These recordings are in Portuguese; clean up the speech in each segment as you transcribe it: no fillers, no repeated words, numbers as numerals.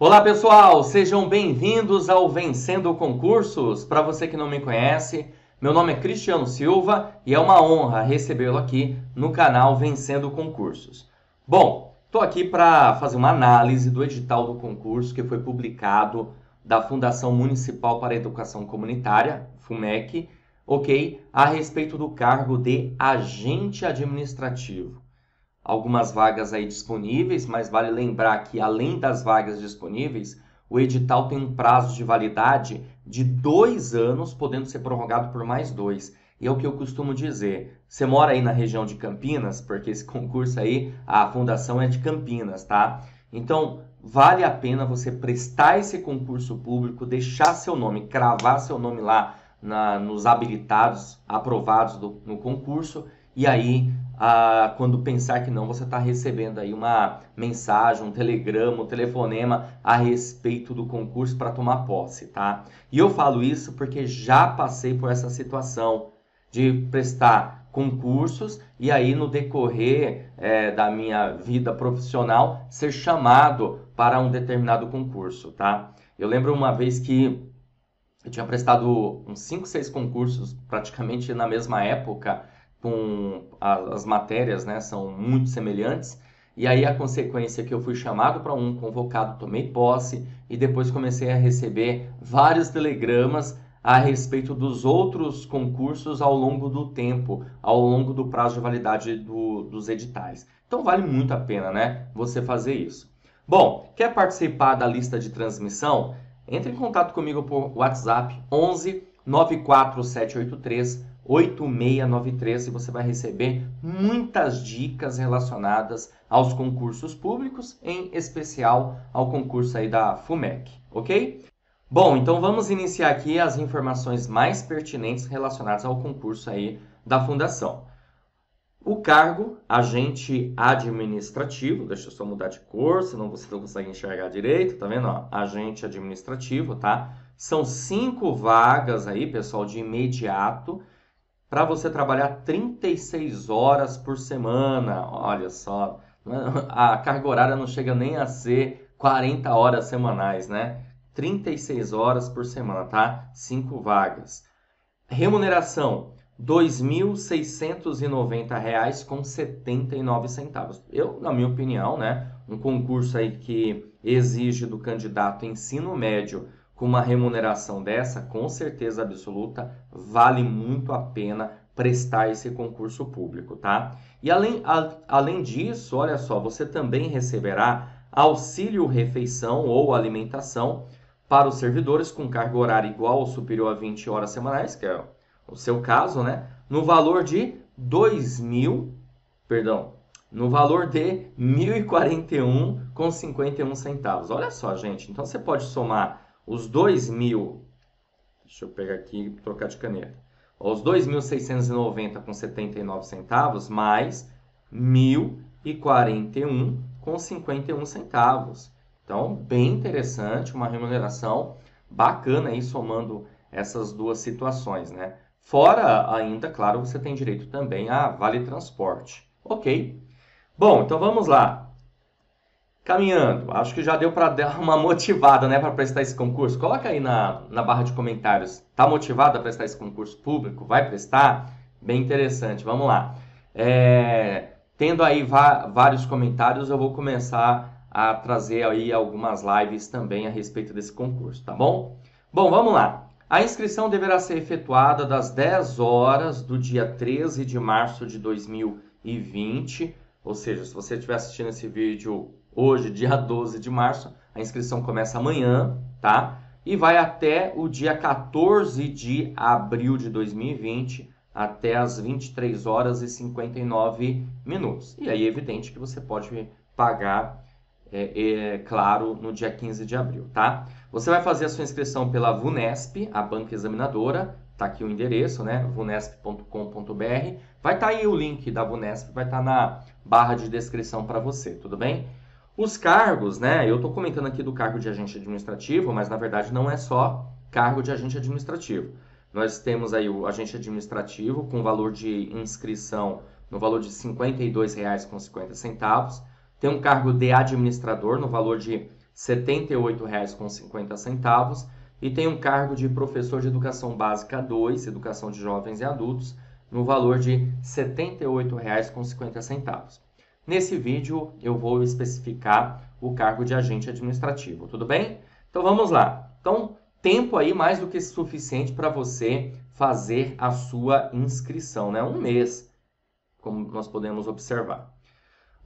Olá pessoal, sejam bem-vindos ao Vencendo Concursos. Para você que não me conhece, meu nome é Cristiano Silva e é uma honra recebê-lo aqui no canal Vencendo Concursos. Bom, estou aqui para fazer uma análise do edital do concurso que foi publicado da Fundação Municipal para a Educação Comunitária, FUMEC, ok, a respeito do cargo de agente administrativo. Algumas vagas aí disponíveis, mas vale lembrar que, além das vagas disponíveis, o edital tem um prazo de validade de 2 anos, podendo ser prorrogado por mais 2. E é o que eu costumo dizer. Você mora aí na região de Campinas, porque esse concurso aí, a fundação é de Campinas, tá? Então, vale a pena você prestar esse concurso público, deixar seu nome, cravar seu nome lá nos habilitados, aprovados no concurso, e aí... quando pensar que não, você está recebendo aí uma mensagem, um telegrama, um telefonema a respeito do concurso para tomar posse, tá? E eu falo isso porque já passei por essa situação de prestar concursos e aí no decorrer da minha vida profissional ser chamado para um determinado concurso, tá? Eu lembro uma vez que eu tinha prestado uns 5, 6 concursos praticamente na mesma época, com as matérias, né, são muito semelhantes, e aí a consequência é que eu fui chamado para um, convocado, tomei posse, e depois comecei a receber vários telegramas a respeito dos outros concursos ao longo do tempo, ao longo do prazo de validade dos editais. Então vale muito a pena, né, você fazer isso. Bom, quer participar da lista de transmissão? Entre em contato comigo por WhatsApp 11 94783 8693 e você vai receber muitas dicas relacionadas aos concursos públicos, em especial ao concurso aí da FUMEC, ok? Bom, então vamos iniciar aqui as informações mais pertinentes relacionadas ao concurso aí da Fundação. O cargo, agente administrativo, deixa eu só mudar de cor, senão você não consegue enxergar direito, tá vendo? Ó, agente administrativo, tá? São 5 vagas aí, pessoal, de imediato, para você trabalhar 36 horas por semana. Olha só, a carga horária não chega nem a ser 40 horas semanais, né? 36 horas por semana, tá? 5 vagas. Remuneração, R$ 2.690,79. Eu, na minha opinião, né? Um concurso aí que exige do candidato ensino médio com uma remuneração dessa, com certeza absoluta, vale muito a pena prestar esse concurso público, tá? E além disso, olha só, você também receberá auxílio refeição ou alimentação para os servidores com carga horária igual ou superior a 20 horas semanais, que é o seu caso, né? No valor de R$ 1.041,51. Olha só, gente, então você pode somar os 2.000, deixa eu pegar aqui e trocar de caneta, os 2.690,79 mais 1.041,51. Então, bem interessante, uma remuneração bacana aí, somando essas duas situações, né? Fora ainda, claro, você tem direito também a vale transporte, ok? Bom, então vamos lá. Caminhando, acho que já deu para dar uma motivada, né, para prestar esse concurso. Coloca aí na barra de comentários, tá motivado a prestar esse concurso público? Vai prestar? Bem interessante, vamos lá. Tendo aí vários comentários, eu vou começar a trazer aí algumas lives também a respeito desse concurso, tá bom? Bom, vamos lá. A inscrição deverá ser efetuada das 10 horas do dia 13 de março de 2020, ou seja, se você estiver assistindo esse vídeo hoje, dia 12 de março, a inscrição começa amanhã, tá? E vai até o dia 14 de abril de 2020, até as 23 horas e 59 minutos. E aí é evidente que você pode pagar, claro, no dia 15 de abril, tá? Você vai fazer a sua inscrição pela VUNESP, a banca examinadora, tá aqui o endereço, né? vunesp.com.br. Vai estar aí o link da VUNESP, vai estar na barra de descrição para você, tudo bem? Os cargos, né? Eu estou comentando aqui do cargo de agente administrativo, mas na verdade não é só cargo de agente administrativo. Nós temos aí o agente administrativo com valor de inscrição no valor de R$ 52,50. Tem um cargo de administrador no valor de R$ R$ 78,50 e tem um cargo de professor de Educação Básica 2, Educação de Jovens e Adultos, no valor de R$ 78,50. Nesse vídeo eu vou especificar o cargo de agente administrativo, tudo bem? Então vamos lá. Então, tempo aí mais do que suficiente para você fazer a sua inscrição, né? Um mês, como nós podemos observar.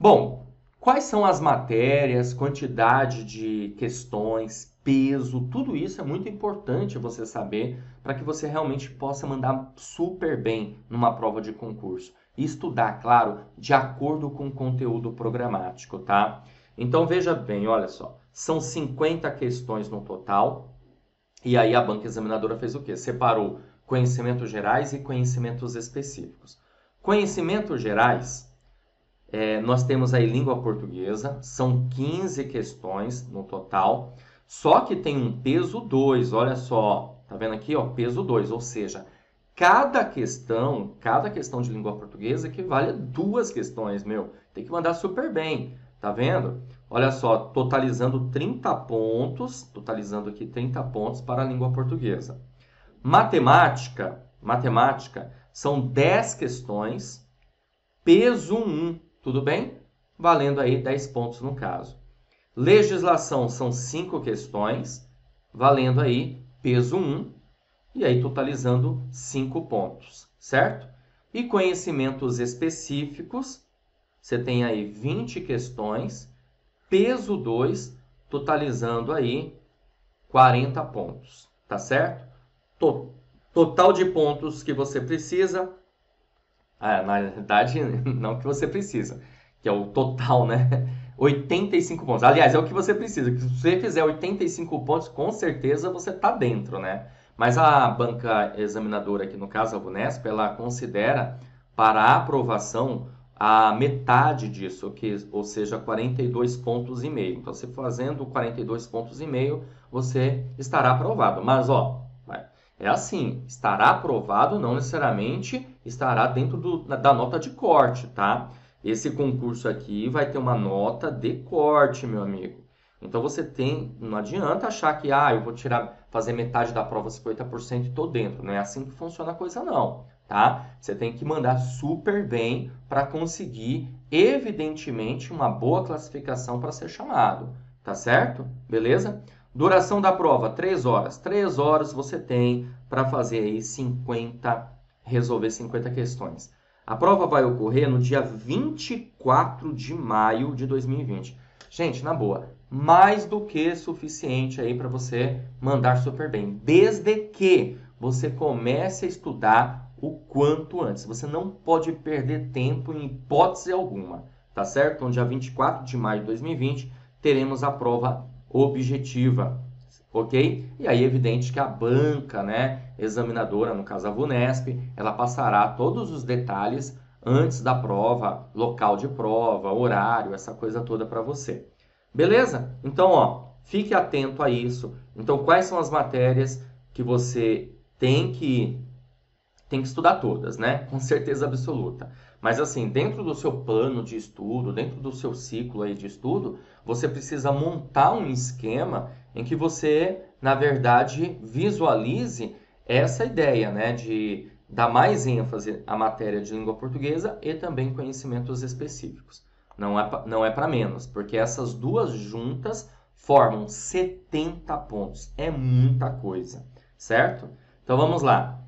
Bom, quais são as matérias, quantidade de questões, peso, tudo isso é muito importante você saber para que você realmente possa mandar super bem numa prova de concurso. E estudar, claro, de acordo com o conteúdo programático, tá? Então, veja bem, olha só, são 50 questões no total, e aí a banca examinadora fez o quê? Separou conhecimentos gerais e conhecimentos específicos. Conhecimentos gerais... nós temos aí língua portuguesa, são 15 questões no total, só que tem um peso 2, olha só, tá vendo aqui, ó, peso 2, ou seja, cada questão de língua portuguesa equivale a 2 questões, meu, tem que mandar super bem, tá vendo? Olha só, totalizando 30 pontos, totalizando aqui 30 pontos para a língua portuguesa. Matemática, são 10 questões, peso 1. Tudo bem? Valendo aí 10 pontos no caso. Legislação são 5 questões, valendo aí peso 1, e aí totalizando 5 pontos, certo? E conhecimentos específicos, você tem aí 20 questões, peso 2, totalizando aí 40 pontos, tá certo? Total de pontos que você precisa... na verdade, não que você precisa, que é o total, né? 85 pontos. Aliás, é o que você precisa. Se você fizer 85 pontos, com certeza você está dentro, né? Mas a banca examinadora, aqui no caso a VUNESP, ela considera para a aprovação a metade disso, ou seja, 42 pontos e meio. Então, você fazendo 42 pontos e meio, você estará aprovado. Mas, ó... é assim, estará aprovado, não necessariamente estará dentro da nota de corte, tá? Esse concurso aqui vai ter uma nota de corte, meu amigo. Então, você tem, não adianta achar que, eu vou fazer metade da prova, 50% e tô dentro. Não é assim que funciona a coisa, não, tá? Você tem que mandar super bem para conseguir, evidentemente, uma boa classificação para ser chamado, tá certo? Beleza? Duração da prova, 3 horas. 3 horas você tem para fazer aí resolver 50 questões. A prova vai ocorrer no dia 24 de maio de 2020. Gente, na boa, mais do que suficiente aí para você mandar super bem. Desde que você comece a estudar o quanto antes. Você não pode perder tempo em hipótese alguma, tá certo? Então, dia 24 de maio de 2020, teremos a prova objetiva, ok? E aí é evidente que a banca, né, examinadora, no caso a VUNESP, ela passará todos os detalhes antes da prova, local de prova, horário, essa coisa toda para você. Beleza? Então, ó, fique atento a isso. Então, quais são as matérias que você tem que estudar todas, né? Com certeza absoluta. Mas assim, dentro do seu plano de estudo, dentro do seu ciclo aí de estudo, você precisa montar um esquema em que você, na verdade, visualize essa ideia, né? De dar mais ênfase à matéria de língua portuguesa e também conhecimentos específicos. Não é para menos, porque essas duas juntas formam 70 pontos. É muita coisa, certo? Então vamos lá.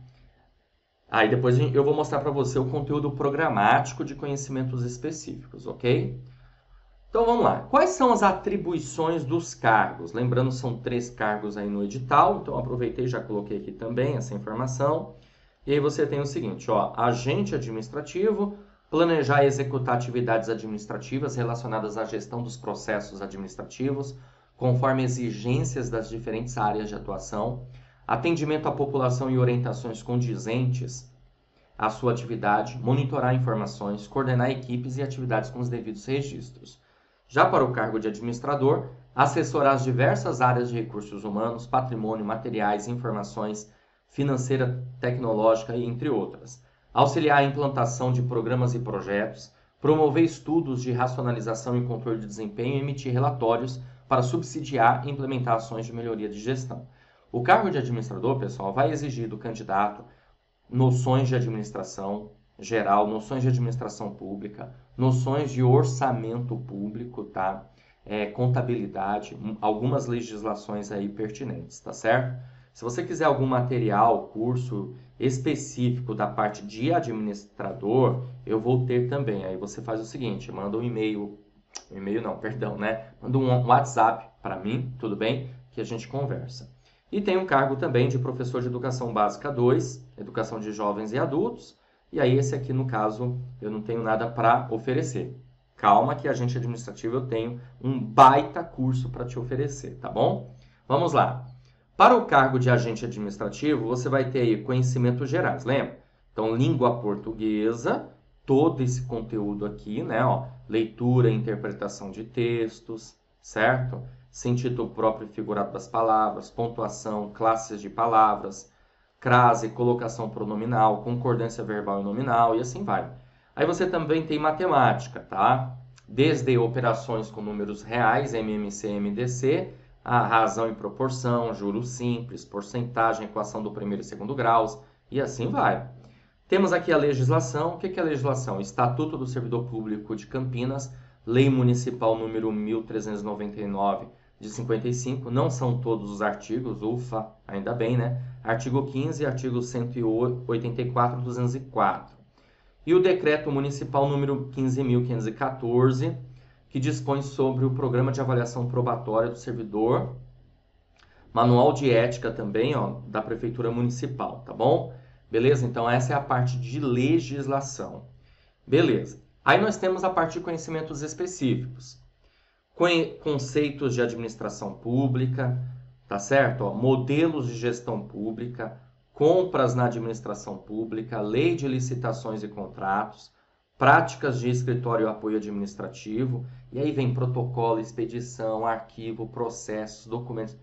Aí depois eu vou mostrar para você o conteúdo programático de conhecimentos específicos, ok? Então vamos lá. Quais são as atribuições dos cargos? Lembrando, são 3 cargos aí no edital, então aproveitei e já coloquei aqui também essa informação. E aí você tem o seguinte, ó, agente administrativo, planejar e executar atividades administrativas relacionadas à gestão dos processos administrativos, conforme exigências das diferentes áreas de atuação. Atendimento à população e orientações condizentes à sua atividade, monitorar informações, coordenar equipes e atividades com os devidos registros. Já para o cargo de administrador, assessorar as diversas áreas de recursos humanos, patrimônio, materiais, informações, financeira, tecnológica e entre outras. Auxiliar a implantação de programas e projetos, promover estudos de racionalização e controle de desempenho e emitir relatórios para subsidiar e implementar ações de melhoria de gestão. O cargo de administrador, pessoal, vai exigir do candidato noções de administração geral, noções de administração pública, noções de orçamento público, tá? Contabilidade, algumas legislações aí pertinentes, tá certo? Se você quiser algum material, curso específico da parte de administrador, eu vou ter também. Aí você faz o seguinte, manda um e-mail, manda um WhatsApp para mim, tudo bem? Que a gente conversa. E tem um cargo também de professor de Educação Básica 2, Educação de Jovens e Adultos. E aí esse aqui, no caso, eu não tenho nada para oferecer. Calma que, agente administrativo, eu tenho um baita curso para te oferecer, tá bom? Vamos lá. Para o cargo de agente administrativo, você vai ter aí conhecimentos gerais, lembra? Então, língua portuguesa, todo esse conteúdo aqui, né? Ó, leitura e interpretação de textos, certo? Sentido próprio e figurado das palavras, pontuação, classes de palavras, crase, colocação pronominal, concordância verbal e nominal, e assim vai. Aí você também tem matemática, tá? Desde operações com números reais, MMC, MDC, a razão e proporção, juros simples, porcentagem, equação do primeiro e segundo graus, e assim vai. Temos aqui a legislação. O que é a legislação? Estatuto do Servidor Público de Campinas, Lei Municipal número 1399 de 55, não são todos os artigos, ufa, ainda bem, né? Artigo 15, artigo 184, 204. E o Decreto Municipal número 15.514, que dispõe sobre o Programa de Avaliação Probatória do Servidor, Manual de Ética também, ó, da Prefeitura Municipal, tá bom? Beleza? Então, essa é a parte de legislação. Beleza. Aí nós temos a parte de conhecimentos específicos. Conceitos de administração pública, tá certo? Ó, modelos de gestão pública, compras na administração pública, lei de licitações e contratos, práticas de escritório e apoio administrativo, e aí vem protocolo, expedição, arquivo, processos, documentos,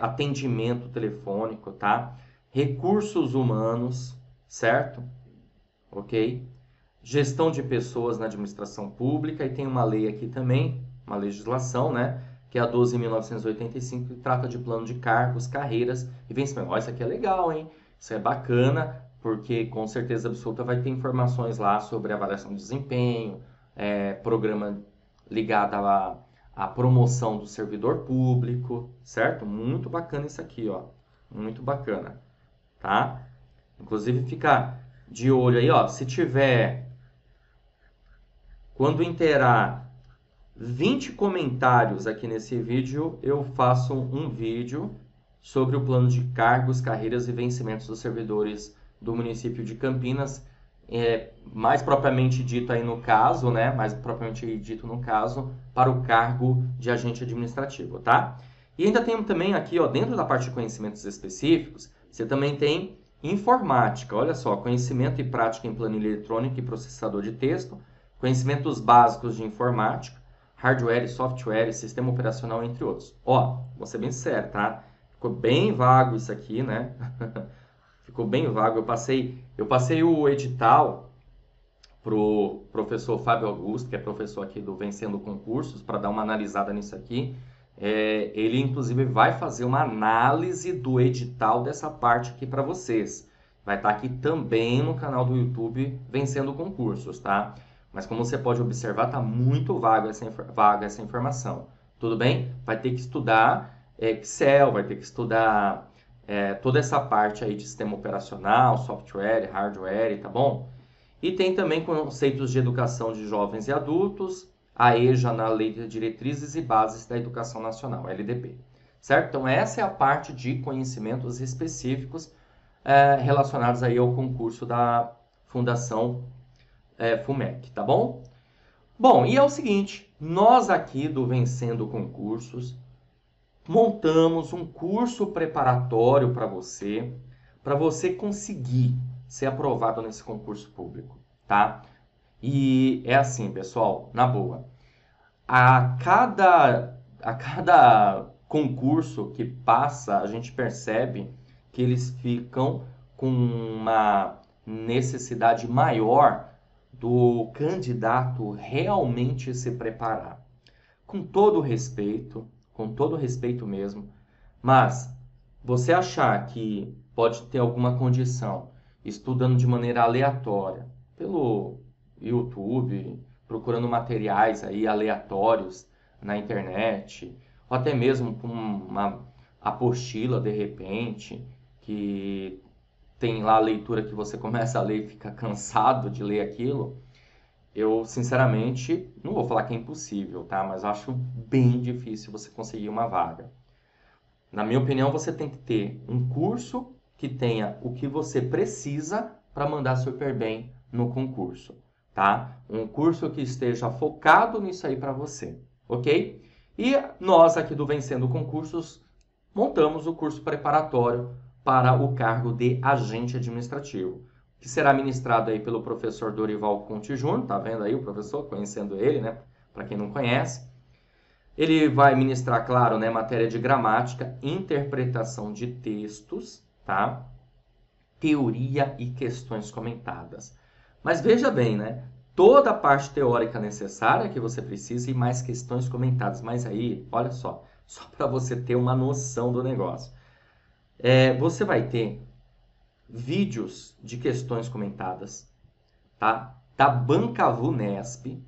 atendimento telefônico, tá? Recursos humanos, certo? Ok? Gestão de pessoas na administração pública, e tem uma lei aqui também, uma legislação, né? Que é a 12.985, que trata de plano de cargos, carreiras e vencimento. Ó, isso aqui é legal, hein? Isso é bacana, porque com certeza absoluta vai ter informações lá sobre avaliação de desempenho, programa ligado à promoção do servidor público, certo? Muito bacana isso aqui, ó. Muito bacana, tá? Inclusive, fica de olho aí, ó. Se tiver, quando inteirar 20 comentários aqui nesse vídeo, eu faço um vídeo sobre o plano de cargos, carreiras e vencimentos dos servidores do município de Campinas, mais propriamente dito aí no caso, né? Mais propriamente dito no caso, para o cargo de agente administrativo, tá? E ainda tem também aqui, ó, dentro da parte de conhecimentos específicos, você também tem informática, olha só, conhecimento e prática em planilha eletrônica e processador de texto, conhecimentos básicos de informática, hardware, software, sistema operacional, entre outros. Ó, vou ser bem sincero, tá? Ficou bem vago isso aqui, né? Ficou bem vago. Eu passei o edital pro professor Fábio Augusto, que é professor aqui do Vencendo Concursos, para dar uma analisada nisso aqui. Ele, inclusive, vai fazer uma análise do edital dessa parte aqui para vocês. Vai estar aqui também no canal do YouTube Vencendo Concursos, tá? Mas como você pode observar, está muito vaga essa informação. Tudo bem? Vai ter que estudar Excel, vai ter que estudar toda essa parte aí de sistema operacional, software, hardware, tá bom? E tem também conceitos de educação de jovens e adultos, a EJA na Lei de Diretrizes e Bases da Educação Nacional, LDB. Certo? Então, essa é a parte de conhecimentos específicos relacionados aí ao concurso da Fundação FUMEC, tá bom? Bom, e é o seguinte, nós aqui do Vencendo Concursos montamos um curso preparatório para você conseguir ser aprovado nesse concurso público, tá? E é assim, pessoal, na boa, a cada concurso que passa, a gente percebe que eles ficam com uma necessidade maior do candidato realmente se preparar. com todo respeito mesmo, mas você achar que pode ter alguma condição estudando de maneira aleatória, pelo YouTube, procurando materiais aí aleatórios na internet, ou até mesmo com uma apostila, de repente, que tem lá a leitura que você começa a ler e fica cansado de ler aquilo, eu, sinceramente, não vou falar que é impossível, tá? Mas acho bem difícil você conseguir uma vaga. Na minha opinião, você tem que ter um curso que tenha o que você precisa para mandar super bem no concurso, tá? Um curso que esteja focado nisso aí para você, ok? E nós aqui do Vencendo Concursos montamos o curso preparatório para o cargo de agente administrativo, que será ministrado aí pelo professor Dorival Conte Júnior, tá vendo aí o professor, conhecendo ele, né? Para quem não conhece. Ele vai ministrar, claro, né, matéria de gramática, interpretação de textos, tá? Teoria e questões comentadas. Mas veja bem, né? Toda a parte teórica necessária que você precisa e mais questões comentadas. Mas aí, olha só para você ter uma noção do negócio. Você vai ter vídeos de questões comentadas, tá? Da banca VUNESP,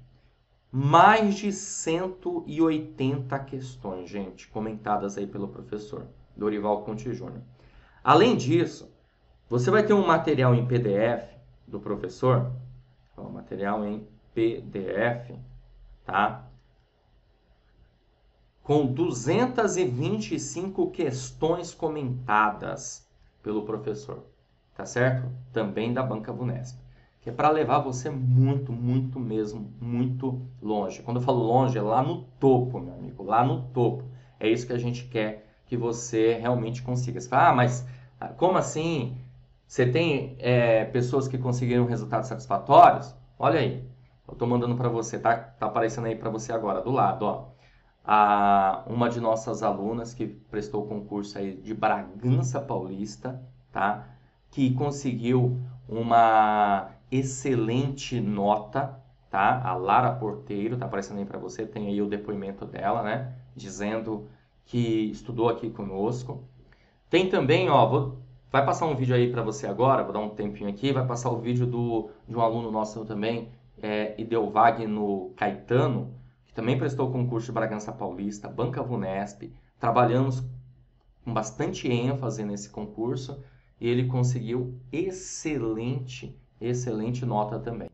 mais de 180 questões, gente, comentadas aí pelo professor Dorival Conte Júnior. Além disso, você vai ter um material em PDF do professor, ó, material em PDF, tá? Com 225 questões comentadas pelo professor, tá certo? Também da banca VUNESP, que é para levar você muito, muito mesmo, muito longe. Quando eu falo longe, é lá no topo, meu amigo, lá no topo. É isso que a gente quer que você realmente consiga. Você fala, ah, mas como assim? Você tem pessoas que conseguiram resultados satisfatórios? Olha aí, eu estou mandando para você, tá aparecendo aí para você agora, do lado, ó. Uma de nossas alunas que prestou o concurso aí de Bragança Paulista, tá? Que conseguiu uma excelente nota, tá? A Lara Porteiro, tá aparecendo aí para você, tem aí o depoimento dela, né? Dizendo que estudou aqui conosco. Tem também, ó, vai passar um vídeo aí para você agora, vou dar um tempinho aqui, vai passar o vídeo de um aluno nosso também, Idelvagno Caetano, também prestou o concurso de Bragança Paulista, banca VUNESP, trabalhamos com bastante ênfase nesse concurso e ele conseguiu excelente nota também.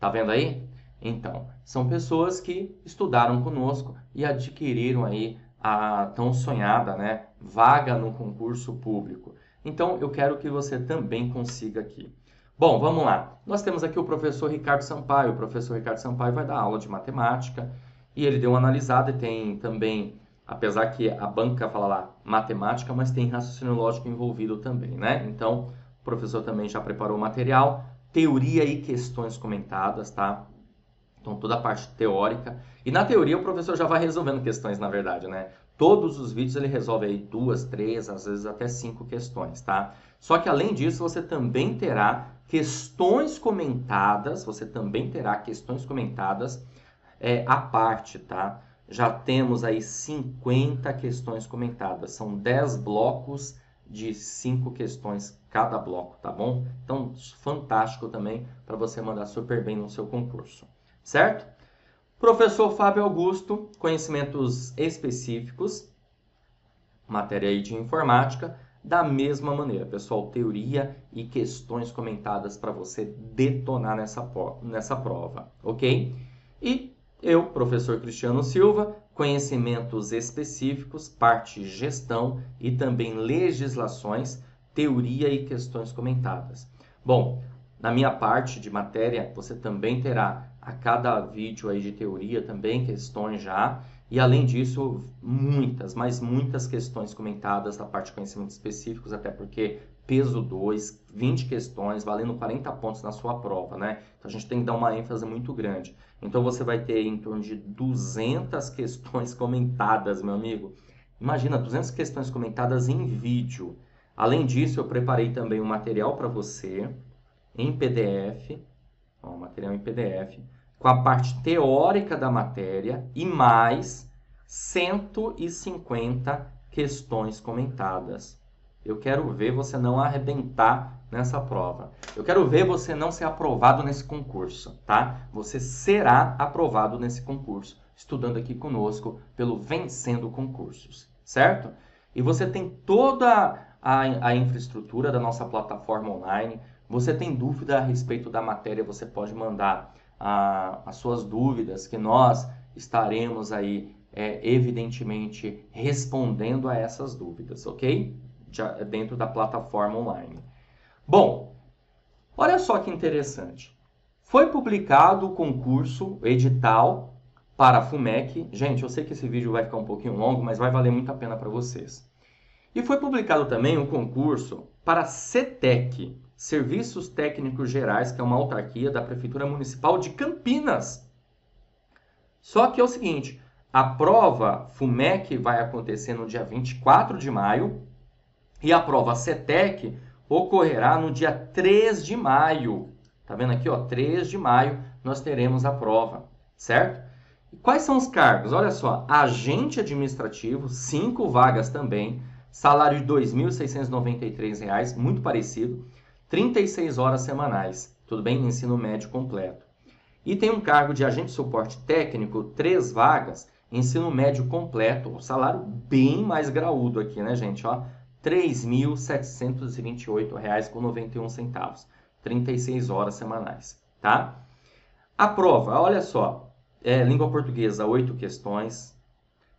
Tá vendo aí? Então, são pessoas que estudaram conosco e adquiriram aí a tão sonhada, né, vaga no concurso público. Então, eu quero que você também consiga aqui. Bom, vamos lá. Nós temos aqui o professor Ricardo Sampaio. O professor Ricardo Sampaio vai dar aula de matemática e ele deu uma analisada e tem também, apesar que a banca fala lá matemática, mas tem raciocínio lógico envolvido também, né? Então, o professor também já preparou o material. Teoria e questões comentadas, tá? Então, toda a parte teórica. E na teoria, o professor já vai resolvendo questões, na verdade, né? Todos os vídeos ele resolve aí 2, 3, às vezes até 5 questões, tá? Só que, além disso, você também terá questões comentadas, à parte, tá? Já temos aí 50 questões comentadas. São 10 blocos de 5 questões cada bloco, tá bom? Então, fantástico também para você mandar super bem no seu concurso, certo? Professor Fábio Augusto, conhecimentos específicos, matéria aí de informática, da mesma maneira, pessoal, teoria e questões comentadas para você detonar nessa prova, ok? E eu, professor Cristiano Silva, conhecimentos específicos, parte gestão e também legislações, teoria e questões comentadas. Bom, na minha parte de matéria, você também terá a cada vídeo aí de teoria também questões já E, além disso, muitas, mas muitas questões comentadas na parte de conhecimentos específicos, até porque peso 2, 20 questões, valendo 40 pontos na sua prova, né? Então, a gente tem que dar uma ênfase muito grande. Então, você vai ter em torno de 200 questões comentadas, meu amigo. Imagina, 200 questões comentadas em vídeo. Além disso, eu preparei também um material para você, em PDF, ó, material em PDF, com a parte teórica da matéria e mais 150 questões comentadas. Eu quero ver você não arrebentar nessa prova. Eu quero ver você não ser aprovado nesse concurso, tá? Você será aprovado nesse concurso, estudando aqui conosco pelo Vencendo Concursos, certo? E você tem toda a infraestrutura da nossa plataforma online. Você tem dúvida a respeito da matéria, você pode mandar as suas dúvidas, que nós estaremos aí, evidentemente, respondendo a essas dúvidas, ok? Dentro da plataforma online. Bom, olha só que interessante. Foi publicado o concurso edital para a FUMEC. Gente, eu sei que esse vídeo vai ficar um pouquinho longo, mas vai valer muito a pena para vocês. E foi publicado também um concurso para a CETEC, Serviços Técnicos Gerais, que é uma autarquia da Prefeitura Municipal de Campinas. Só que é o seguinte, a prova FUMEC vai acontecer no dia 24 de maio, e a prova CETEC ocorrerá no dia 3 de maio. Tá vendo aqui, ó, 3 de maio nós teremos a prova, certo? E quais são os cargos? Olha só, agente administrativo, 5 vagas também, salário de R$ 2.693, muito parecido, 36 horas semanais, tudo bem? Ensino médio completo. E tem um cargo de agente de suporte técnico, 3 vagas, ensino médio completo, salário bem mais graúdo aqui, né, gente, ó? R$ 3.728,91, 36 horas semanais, tá? A prova, olha só, língua portuguesa, 8 questões,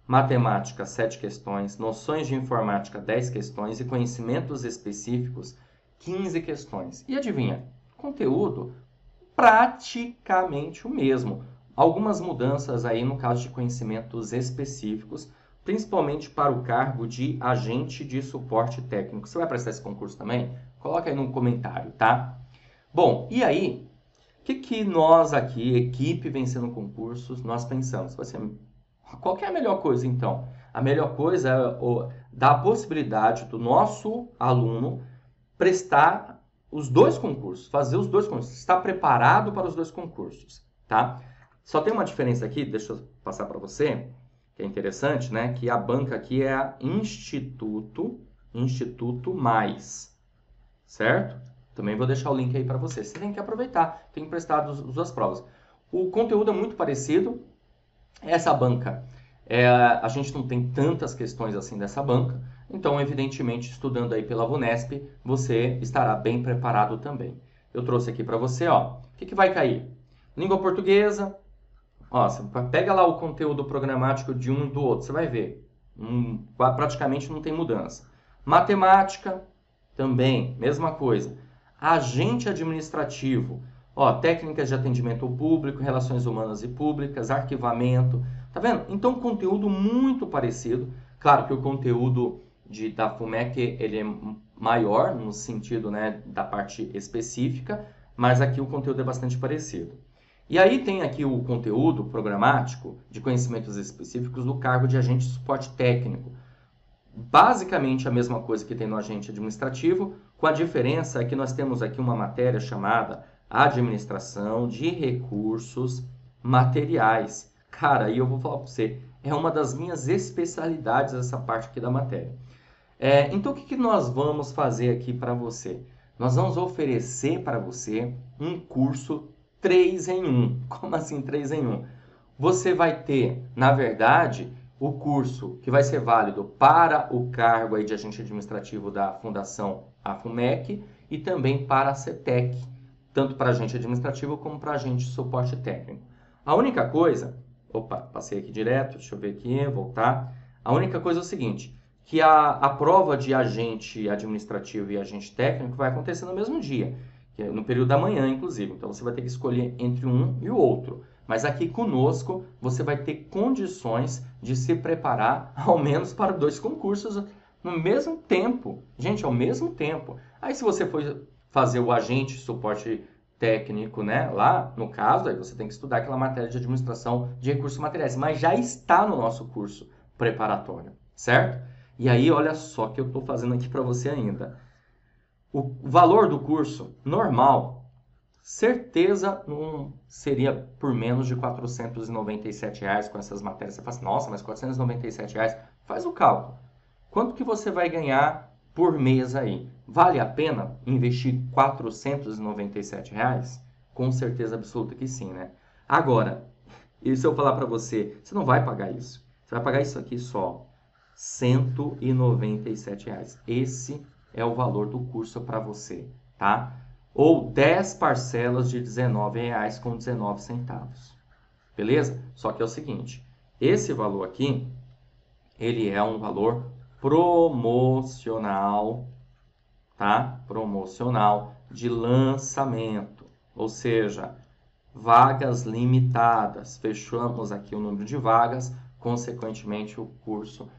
matemática, 7 questões, noções de informática, 10 questões e conhecimentos específicos, 15 questões. E adivinha, conteúdo praticamente o mesmo. Algumas mudanças aí no caso de conhecimentos específicos, principalmente para o cargo de agente de suporte técnico. Você vai prestar esse concurso também? Coloca aí no comentário, tá? Bom, e aí, o que nós aqui, equipe Vencendo Concursos, nós pensamos? Assim, qual que é a melhor coisa, então? A melhor coisa é dar a possibilidade do nosso aluno prestar os 2 concursos, fazer os 2 concursos, estar preparado para os 2 concursos, tá? Só tem uma diferença aqui, deixa eu passar para você, que é interessante, né? Que a banca aqui é a Instituto Mais, certo? Também vou deixar o link aí para você. Você tem que aproveitar, tem que prestar as 2 provas. O conteúdo é muito parecido. Essa banca, a gente não tem tantas questões assim dessa banca. Então, evidentemente, estudando aí pela VUNESP, você estará bem preparado também. Eu trouxe aqui para você, ó. O que vai cair? Língua portuguesa. Ó, você pega lá o conteúdo programático de um e do outro, você vai ver. Praticamente não tem mudança. Matemática, também, mesma coisa. Agente administrativo, ó, técnicas de atendimento ao público, relações humanas e públicas, arquivamento. Tá vendo? Então, conteúdo muito parecido. Claro que o conteúdo da FUMEC ele é maior, no sentido, né, da parte específica, mas aqui o conteúdo é bastante parecido. E aí tem aqui o conteúdo programático de conhecimentos específicos do cargo de agente de suporte técnico. Basicamente a mesma coisa que tem no agente administrativo, com a diferença é que nós temos aqui uma matéria chamada Administração de Recursos Materiais. Cara, aí eu vou falar para você, é uma das minhas especialidades essa parte aqui da matéria. Então, o que nós vamos fazer aqui para você? Nós vamos oferecer para você um curso 3 em 1. Como assim 3 em 1? Você vai ter, na verdade, o curso que vai ser válido para o cargo aí de agente administrativo da Fundação FUMEC e também para a CETEC, tanto para agente administrativo como para agente de suporte técnico. A única coisa... Opa, passei aqui direto, deixa eu ver aqui, voltar. A única coisa é o seguinte, que a prova de agente administrativo e agente técnico vai acontecer no mesmo dia, no período da manhã, inclusive. Então, você vai ter que escolher entre um e o outro. Mas aqui conosco você vai ter condições de se preparar ao menos para 2 concursos no mesmo tempo. Gente, ao mesmo tempo. Aí se você for fazer o agente de suporte técnico, né, lá no caso, aí você tem que estudar aquela matéria de administração de recursos materiais. Mas já está no nosso curso preparatório, certo? E aí olha só o que eu estou fazendo aqui para você ainda. O valor do curso normal... certeza não seria por menos de R$ 497,00 com essas matérias. Você fala assim, nossa, mas R$ 497,00? Faz o cálculo. Quanto que você vai ganhar por mês aí? Vale a pena investir R$ 497,00? Com certeza absoluta que sim, né? Agora, e se eu falar para você, você não vai pagar isso. Você vai pagar isso aqui só, R$ 197,00. Esse é o valor do curso para você, tá? Ou 10 parcelas de R$ 19,19. Beleza? Só que é o seguinte, esse valor aqui, ele é um valor promocional, tá? Promocional de lançamento, ou seja, vagas limitadas. Fechamos aqui o número de vagas, consequentemente o curso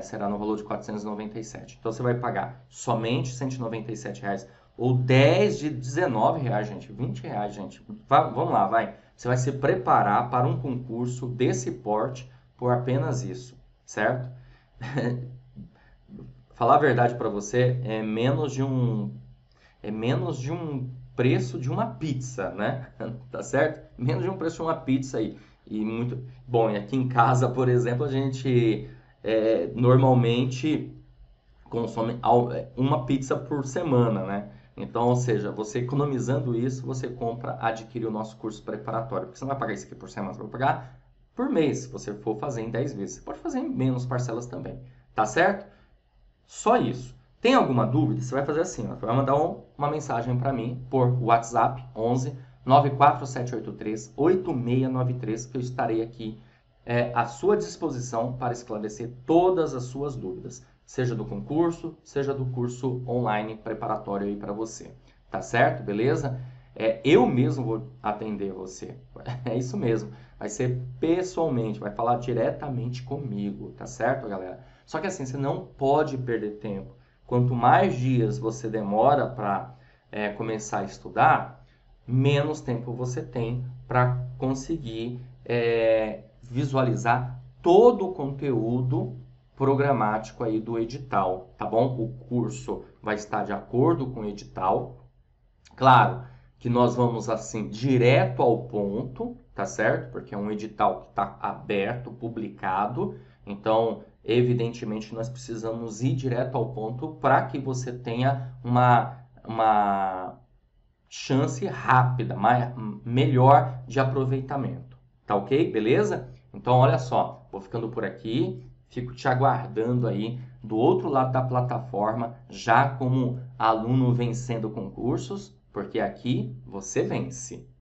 será no valor de R$ 497. Então, você vai pagar somente R$ 197,00. Ou 10 de R$19,00, gente, R$20,00, gente. Vamos lá, vai. Você vai se preparar para um concurso desse porte por apenas isso, certo? Falar a verdade para você, é menos de um preço de uma pizza, né? Tá certo? Menos de um preço de uma pizza aí. E muito bom, e aqui em casa, por exemplo, a gente normalmente consome uma pizza por semana, né? Então, ou seja, você economizando isso, você compra, adquire o nosso curso preparatório. Porque você não vai pagar isso aqui por semana, você vai pagar por mês, se você for fazer em 10 vezes. Você pode fazer em menos parcelas também, tá certo? Só isso. Tem alguma dúvida? Você vai fazer assim, ó, vai mandar uma mensagem para mim por WhatsApp, 11 94783 8693, que eu estarei aqui à sua disposição para esclarecer todas as suas dúvidas. Seja do concurso, seja do curso online preparatório aí para você. Tá certo? Beleza? Eu mesmo vou atender você. É isso mesmo. Vai ser pessoalmente, vai falar diretamente comigo. Tá certo, galera? Só que assim, você não pode perder tempo. Quanto mais dias você demora para começar a estudar, menos tempo você tem para conseguir visualizar todo o conteúdo programático aí do edital, tá bom? O curso vai estar de acordo com o edital. Claro que nós vamos assim direto ao ponto, tá certo? Porque é um edital que está aberto, publicado. Então, evidentemente, nós precisamos ir direto ao ponto para que você tenha uma chance rápida, melhor de aproveitamento, tá ok? Beleza? Então, olha só, vou ficando por aqui. Fico te aguardando aí do outro lado da plataforma, já como aluno vencendo concursos, porque aqui você vence.